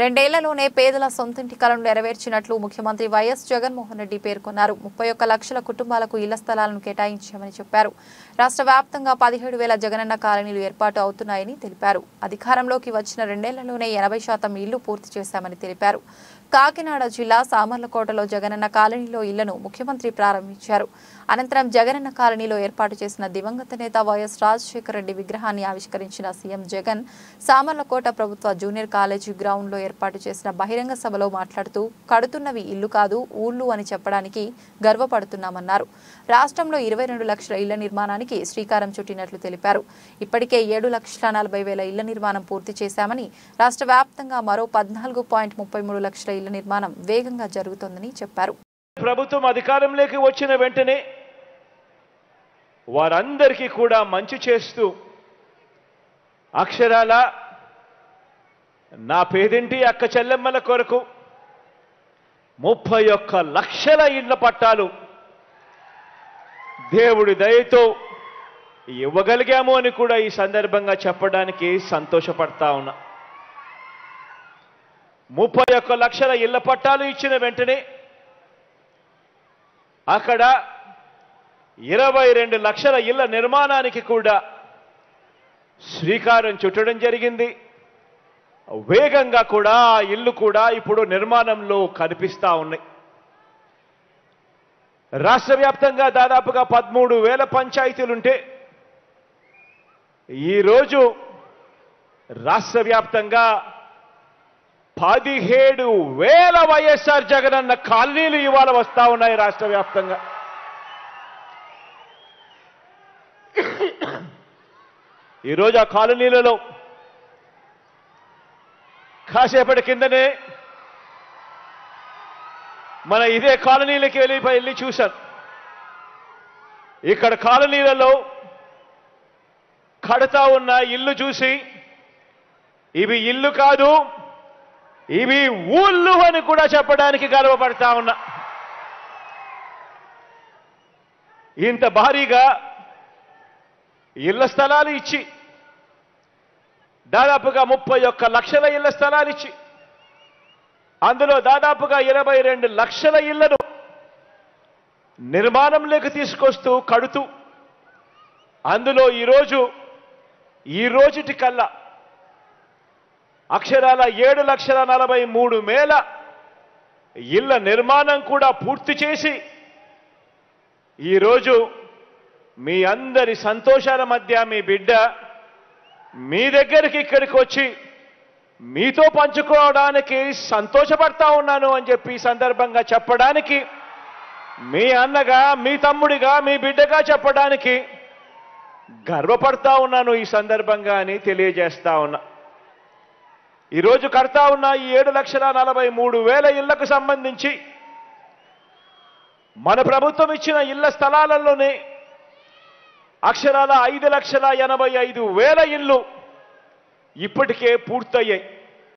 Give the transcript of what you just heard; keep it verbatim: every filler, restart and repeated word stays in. రెండేళ్లలోనే పేదల సొంతింటి కలను నెరవేర్చినట్లు ముఖ్యమంత్రి వైఎస్ జగన్మోహన్ రెడ్డి పేర్కొన్నారు। ముప్పై ఒక్క లక్షల కుటుంబాలకు ఇళ్ల స్థలాలను కేటాయించామని చెప్పారు। రాష్ట్రవ్యాప్తంగా పదిహేడు వేల జగనన్న కాలనీలు ఏర్పాటు అవుతున్నాయని తెలిపారు। అధికారంలోకి వచ్చిన రెండేళ్లలోనే ఎనభై శాతం ఇళ్లు పూర్తి చేశామని తెలిపారు। కాకినాడ జిల్లా సామర్లకోటలో జగనన్న కాలనీలో ఇళ్లను ముఖ్యమంత్రి ప్రారంభించారు। అనంతరం జగనన్న కాలనీలో ఏర్పాటు చేసిన దివంగత నేత వైఎస్ రాజశేఖర రెడ్డి విగ్రహాన్ని ఆవిష్కరించిన సీఎం జగన్ సామర్లకోట ప్రభుత్వ జూనియర్ కాలేజీ గ్రౌండ్లో ఏర్పాటు చేసిన బహిరంగ సభలో మాట్లాడుతూ కడుతున్నవి ఇల్లు కాదు ఊళ్ళు అని చెప్పడానికి గర్వపడుతున్నామన్నారు। రాష్ట్రంలో ఇరవై రెండు లక్షల ఇళ్ల నిర్మాణానికి శ్రీకారం చుట్టినట్లు తెలిపారు। ఇప్పటికే ఏడు లక్షల నలభై వేల ఇళ్ల నిర్మాణం పూర్తి చేశామని రాష్ట్ర వ్యాప్తంగా మరో పద్నాలుగు పాయింట్ ముప్పై మూడు లక్షల ఇళ్ల నిర్మాణం వేగంగా జరుగుతోందని చెప్పారు। ప్రభుత్వం అధికారంలోకి వచ్చిన వెంటనే వారందరికీ కూడా మంచి చేస్తూ అక్షరాల నా పేదింటి అక్క చెల్లెమ్మల కొరకు ముప్పై ఒక్క లక్షల ఇళ్ల పట్టాలు దేవుడి దయతో ఇవ్వగలిగాము అని కూడా ఈ సందర్భంగా చెప్పడానికి సంతోషపడతా ఉన్నా। ముప్పై ఒక్క లక్షల ఇళ్ల పట్టాలు ఇచ్చిన వెంటనే అక్కడ ఇరవై రెండు లక్షల ఇళ్ల నిర్మాణానికి కూడా శ్రీకారం చుట్టడం జరిగింది। వేగంగా కూడా ఆ ఇల్లు కూడా ఇప్పుడు నిర్మాణంలో కనిపిస్తా ఉన్నాయి। రాష్ట్ర వ్యాప్తంగా దాదాపుగా పదమూడు వేల పంచాయతీలుంటే ఈరోజు రాష్ట్ర వ్యాప్తంగా పదిహేడు వేల వైఎస్ఆర్ జగనన్న కాలనీలు ఇవాళ వస్తా ఉన్నాయి రాష్ట్ర వ్యాప్తంగా। ఈరోజు ఆ కాలనీలలో కాసేపటి కిందనే మన ఇదే కాలనీలకి వెళ్ళి వెళ్ళి చూశాను। ఇక్కడ కాలనీలలో కడతా ఉన్న ఇల్లు చూసి ఇవి ఇల్లు కాదు ఇవి ఊళ్ళు అని కూడా చెప్పడానికి గర్వపడతా ఉన్నా। ఇంత భారీగా ఇళ్ల స్థలాలు ఇచ్చి దాదాపుగా ముప్పై ఒక్క లక్షల ఇళ్ల స్థలాలు ఇచ్చి అందులో దాదాపుగా ఇరవై రెండు లక్షల ఇళ్లను నిర్మాణంలోకి తీసుకొస్తూ కడుతూ అందులో ఈరోజు ఈ రోజుటి కల్లా అక్షరాల ఏడు లక్షల నలభై మూడు వేల ఇళ్ల నిర్మాణం కూడా పూర్తి చేసి ఈరోజు మీ అందరి సంతోషాల మధ్య మీ బిడ్డ మీ దగ్గరికి ఇక్కడికి వచ్చి మీతో పంచుకోవడానికి సంతోషపడతా ఉన్నాను అని చెప్పి సందర్భంగా చెప్పడానికి మీ అన్నగా మీ తమ్ముడిగా మీ బిడ్డగా చెప్పడానికి గర్వపడతా ఉన్నాను ఈ సందర్భంగా అని తెలియజేస్తా ఉన్నా। ఈరోజు కడతా ఉన్న ఈ ఏడు లక్షల నలభై మూడు వేల ఇళ్లకు సంబంధించి మన ప్రభుత్వం ఇచ్చిన ఇళ్ల స్థలాలలోనే అక్షరాల ఐదు లక్షల ఎనభై ఐదు వేల ఇళ్ళు ఇప్పటికే పూర్తయ్యాయి।